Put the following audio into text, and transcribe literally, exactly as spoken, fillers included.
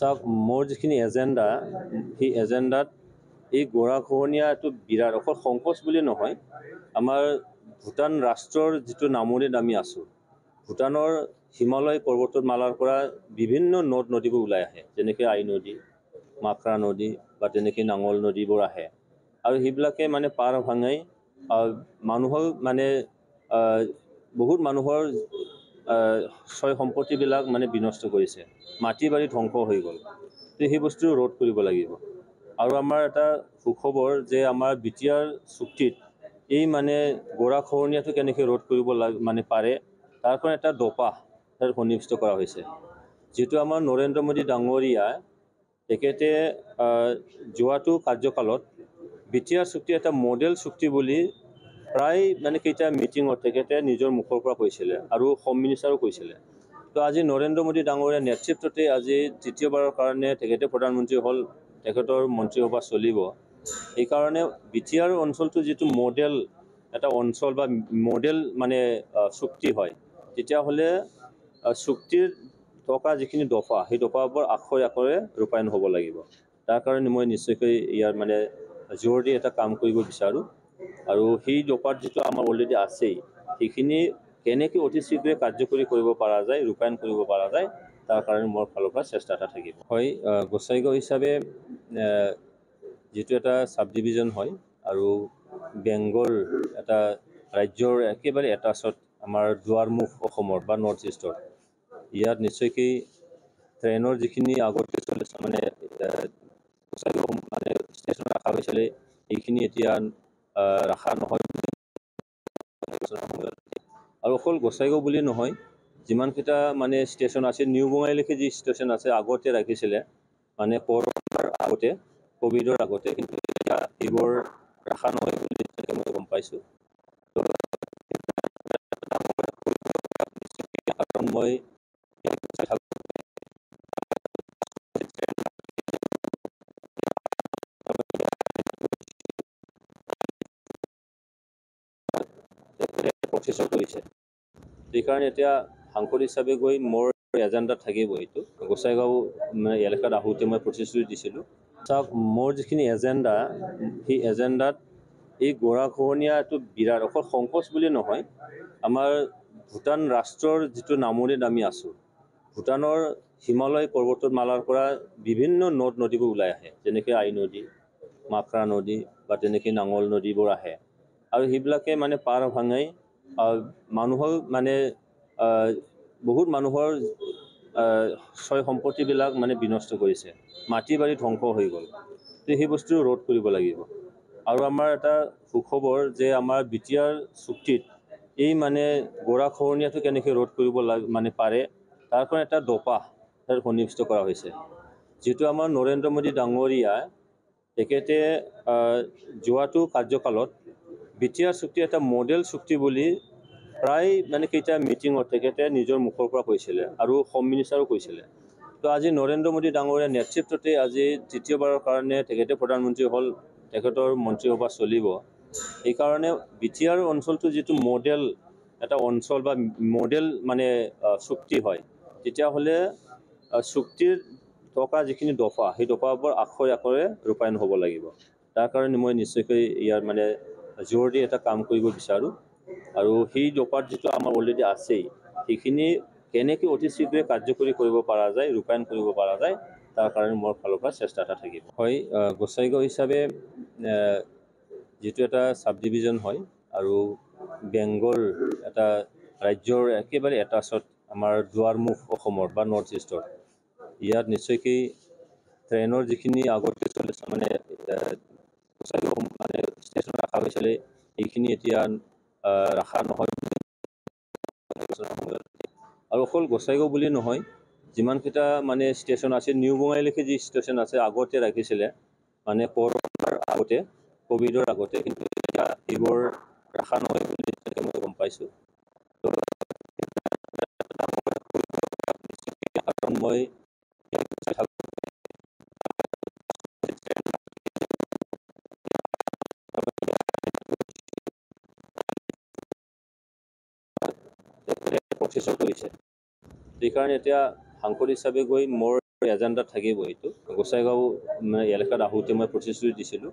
চাওক মোৰ যিখিনি এজেণ্ডা সেই এজেণ্ডাত এই গৰাখহনীয়াটো বিৰাট অকল সংকোচ বুলি নহয়, আমাৰ ভূটান ৰাষ্ট্ৰৰ যিটো নামনিত আমি আছোঁ, ভূটানৰ হিমালয় পৰ্বতমালাৰ পৰা বিভিন্ন নদ নদীবোৰ ওলাই আহে, যেনেকৈ আই নদী, মাকৰা নদী বা তেনেকৈ নাঙল নদীবোৰ আহে, আৰু সেইবিলাকে মানে পাৰ ভাঙাই মানুহৰ মানে বহুত মানুহৰ ছয় সম্পত্তিবিলাক মানে বিনষ্ট কৰিছে, মাটি বাৰী ধ্বংস হৈ গ'ল। তো সেই বস্তু ৰোধ কৰিব লাগিব। আৰু আমাৰ এটা সুখবৰ যে আমাৰ বি টি আৰ চুক্তিত এই মানে গৰাখহনীয়াটো কেনেকৈ ৰোধ কৰিব মানে পাৰে তাৰ কাৰণে এটা দপা তাত সন্নিৱিষ্ট কৰা হৈছে, যিটো আমাৰ নৰেন্দ্ৰ মোদী ডাঙৰীয়া তেখেতে যোৱাটো কাৰ্যকালত বি টি আৰ চুক্তি এটা মডেল চুক্তি বুলি প্ৰায় মানে কেইটা মিটিঙত তেখেতে নিজৰ মুখৰ পৰা কৈছিলে আৰু হোম মিনিষ্টাৰো কৈছিলে। তো আজি নৰেন্দ্ৰ মোদী ডাঙৰীয়াৰ নেতৃত্বতে আজি তৃতীয়বাৰৰ কাৰণে তেখেতে প্ৰধানমন্ত্ৰী হ'ল, তেখেতৰ মন্ত্ৰীসভা চলিব। সেইকাৰণে বি টি আৰ অঞ্চলটো যিটো মডেল এটা অঞ্চল বা মডেল মানে চুক্তি হয়, তেতিয়াহ'লে চুক্তিৰ থকা যিখিনি দফা সেই দফাবোৰ আখৰে আখৰে ৰূপায়ণ হ'ব লাগিব। তাৰ কাৰণে মই নিশ্চয়কৈ ইয়াৰ মানে জোৰ দি এটা কাম কৰিব বিচাৰোঁ, আৰু সেই দফাত যিটো আমাৰ অলৰেডি আছেই সেইখিনি কেনেকৈ অতি শীঘ্ৰে কাৰ্যকৰী কৰিব পৰা যায়, ৰূপায়ণ কৰিব পৰা যায়, তাৰ কাৰণে মোৰ ফালৰ পৰা চেষ্টা এটা থাকিব। হয়, গোসাঁইগাঁও হিচাপে যিটো এটা ছাব ডিভিজন হয় আৰু বেংগল এটা ৰাজ্যৰ একেবাৰে এটাছত আমাৰ দুৱাৰমুখ অসমৰ বা নৰ্থ ইষ্টৰ, ইয়াত নিশ্চয়কৈ ট্ৰেইনৰ যিখিনি আগতে চলিছে মানে গোসাঁইগাঁও মানে ষ্টেচন ৰখা হৈছিলে, এইখিনি এতিয়া ৰখা নহয়। আৰু অকল গোসাঁইগাঁও বুলি নহয়, যিমানকেইটা মানে ষ্টেচন আছে, নিউ বঙাইলৈকে যি ষ্টেচন আছে আগতে ৰাখিছিলে মানে কৰোণাৰ আগতে, ক'ভিডৰ আগতে, কিন্তু এতিয়া এইবোৰ ৰখা নহয় বুলি মই গম পাইছোঁ। কাৰণ মই প্ৰচেষ্টা কৰিছে, সেইকাৰণে এতিয়া সাংসদ হিচাপে গৈ মোৰ এজেণ্ডাত থাকিব। এইটো গোসাঁইগাঁও মানে এলেকাত আহোঁতে মই প্ৰতিশ্ৰুতি দিছিলোঁ। চাওক মোৰ যিখিনি এজেণ্ডা সেই এজেণ্ডাত এই গৰাখহনীয়াটো বিৰাট অকল সংকোচ বুলি নহয়, আমাৰ ভূটান ৰাষ্ট্ৰৰ যিটো নামনিত আমি আছোঁ, ভূটানৰ হিমালয় পৰ্বতমালাৰ পৰা বিভিন্ন নদ নদীবোৰ ওলাই আহে, যেনেকৈ আই নদী, মাকৰা নদী বা তেনেকৈ নাঙল নদীবোৰ আহে, আৰু সেইবিলাকে মানে পাৰ ভাঙাই মানুহৰ মানে বহুত মানুহৰ ছয় সম্পত্তিবিলাক মানে বিনষ্ট কৰিছে, মাটি বাৰী ধ্বংস হৈ গ'ল। তো সেই বস্তু ৰোধ কৰিব লাগিব। আৰু আমাৰ এটা সুখবৰ যে আমাৰ বি টি আৰ চুক্তিত এই মানে গৰাখহনীয়াটো কেনেকৈ ৰোধ কৰিব মানে পাৰে তাৰ কাৰণে এটা দপা তাত সন্নিৱিষ্ট কৰা হৈছে, যিটো আমাৰ নৰেন্দ্ৰ মোদী ডাঙৰীয়া তেখেতে যোৱাটো কাৰ্যকালত বি টি আৰ চুক্তি এটা মডেল চুক্তি বুলি প্ৰায় মানে কেইটা মিটিঙত তেখেতে নিজৰ মুখৰ পৰা কৈছিলে আৰু হোম মিনিষ্টাৰো কৈছিলে। তো আজি নৰেন্দ্ৰ মোদী ডাঙৰীয়াৰ নেতৃত্বতে আজি তৃতীয়বাৰৰ কাৰণে তেখেতে প্ৰধানমন্ত্ৰী হ'ল, তেখেতৰ মন্ত্ৰীসভা চলিব। সেইকাৰণে বি টি আৰ অঞ্চলটো যিটো মডেল এটা অঞ্চল বা মডেল মানে চুক্তি হয়, তেতিয়াহ'লে চুক্তিৰ থকা যিখিনি দফা সেই দফাবোৰ আখৰে আখৰে ৰূপায়ণ হ'ব লাগিব। তাৰ কাৰণে মই নিশ্চয়কৈ ইয়াৰ মানে জোৰ দি এটা কাম কৰিব বিচাৰোঁ, আৰু সেই দফাত যিটো আমাৰ অলৰেডি আছেই সেইখিনি কেনেকৈ অতি শীঘ্ৰে কাৰ্যকৰী কৰিব পৰা যায়, ৰূপায়ণ কৰিব পৰা যায়, তাৰ কাৰণে মোৰ ফালৰ পৰা চেষ্টা এটা থাকিব। হয়, গোসাঁইগাঁও হিচাপে যিটো এটা ছাব ডিভিজন হয় আৰু বেংগল এটা ৰাজ্যৰ একেবাৰে এটাছত আমাৰ দুৱাৰমুখ অসমৰ বা নৰ্থ ইষ্টৰ, ইয়াত নিশ্চয়কৈ ট্ৰেইনৰ যিখিনি আগতে চলিছে মানে মানে ষ্টেচন ৰখা হৈছিলে, এইখিনি এতিয়া ৰখা নহয়। আৰু অকল গোসাঁইগাঁও বুলি নহয়, যিমানকেইটা মানে ষ্টেচন আছে, নিউ বঙাইলৈকে যি ষ্টেচন আছে আগতে ৰাখিছিলে মানে কৰোণাৰ আগতে, ক'ভিডৰ আগতে, কিন্তু এতিয়া এইবোৰ ৰখা নহয় বুলি মই গম পাইছোঁ। কাৰণ মই প্ৰচেষ্টা কৰিছে, সেইকাৰণে এতিয়া সাংসদ হিচাপে গৈ মোৰ এজেন্ডা থাকবই। গোসাঁইগাঁও এলাকাৰ আহতে মানে প্ৰতিশ্ৰুতি দিছিল।